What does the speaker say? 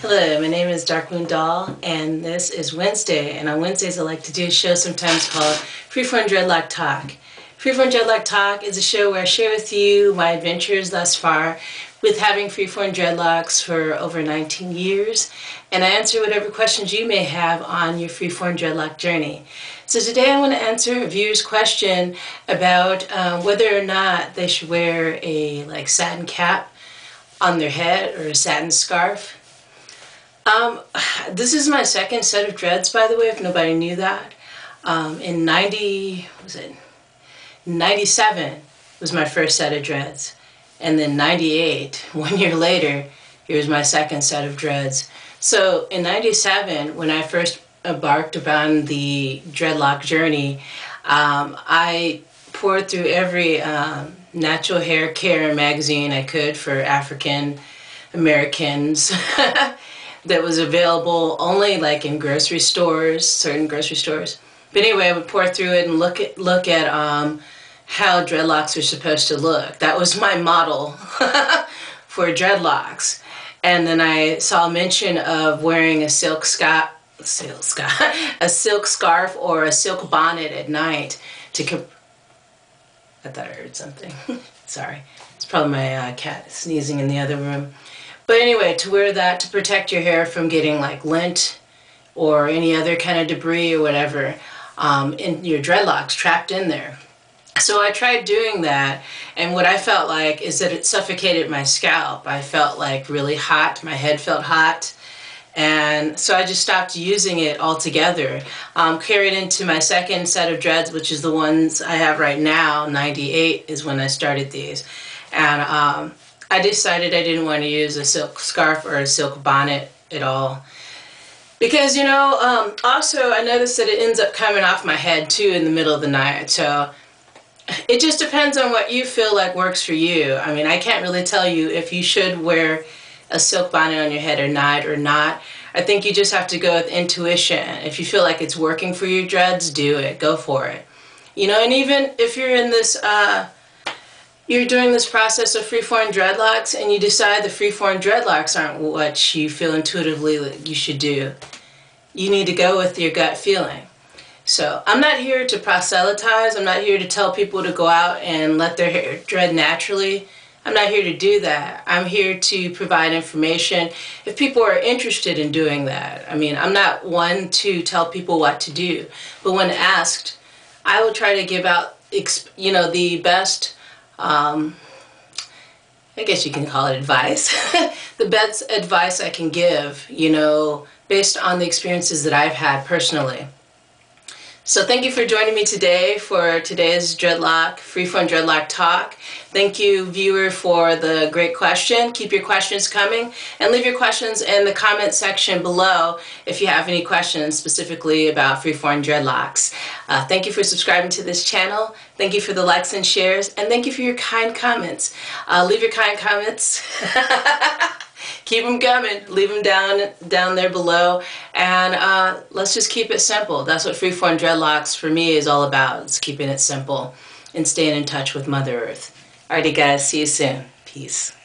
Hello, my name is Darkmoon Doll, and this is Wednesday, and on Wednesdays I like to do a show sometimes called Freeform Dreadlock Talk. Freeform Dreadlock Talk is a show where I share with you my adventures thus far with having freeform dreadlocks for over 19 years, and I answer whatever questions you may have on your freeform dreadlock journey. So today I want to answer a viewer's question about whether or not they should wear a satin cap on their head or a satin scarf. This is my second set of dreads, by the way, if nobody knew that. In 97 was my first set of dreads, and then 98, 1 year later, here's my second set of dreads. So in 97, when I first embarked upon the dreadlock journey, I poured through every natural hair care magazine I could for African Americans. That was available only in grocery stores, certain grocery stores. But anyway, I would pour through it and look at how dreadlocks are supposed to look. That was my model for dreadlocks. And then I saw mention of wearing a silk scarf or a silk bonnet at night to I thought I heard something. Sorry, it's probably my cat sneezing in the other room. But anyway, to wear that to protect your hair from getting lint or any other kind of debris or whatever in your dreadlocks trapped in there. So I tried doing that, and what I felt like is that it suffocated my scalp. I felt really hot, my head felt hot, and so I just stopped using it altogether. Carried into my second set of dreads, which is the ones I have right now. 98 is when I started these, and I decided I didn't want to use a silk scarf or a silk bonnet at all. Because, you know, also I noticed that it ends up coming off my head too in the middle of the night. So it just depends on what you feel like works for you. I mean, I can't really tell you if you should wear a silk bonnet on your head or not. I think you just have to go with intuition. If you feel like it's working for your dreads, do it. Go for it. You know, and even if you're in this, you're doing this process of freeform dreadlocks and you decide the freeform dreadlocks aren't what you feel intuitively that you should do, you need to go with your gut feeling. So I'm not here to proselytize. I'm not here to tell people to go out and let their hair dread naturally. I'm not here to do that. I'm here to provide information if people are interested in doing that. I mean, I'm not one to tell people what to do, but when asked, I will try to give out, you know, the best I guess you can call it advice, the best advice I can give, you know, based on the experiences that I've had personally. So thank you for joining me today for today's Freeform Dreadlock Talk. Thank you, viewer, for the great question. Keep your questions coming, and leave your questions in the comment section below if you have any questions specifically about freeform dreadlocks. Thank you for subscribing to this channel. Thank you for the likes and shares, and thank you for your kind comments. Leave your kind comments. Keep them coming. Leave them down there below, and let's just keep it simple. That's what freeform dreadlocks for me is all about. It's keeping it simple and staying in touch with Mother Earth. Alrighty guys, see you soon. Peace.